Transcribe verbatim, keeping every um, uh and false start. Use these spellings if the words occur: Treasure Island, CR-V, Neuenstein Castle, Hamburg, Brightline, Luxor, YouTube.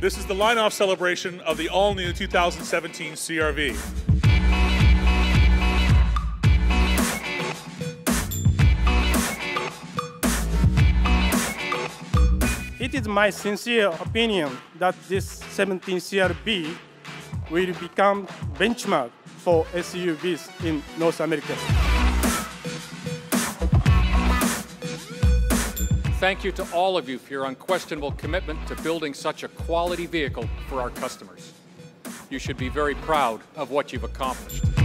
This is the line-off celebration of the all-new two thousand seventeen C R V. It is my sincere opinion that this seventeen C R V will become benchmark for S U Vs in North America. Thank you to all of you for your unquestionable commitment to building such a quality vehicle for our customers. You should be very proud of what you've accomplished.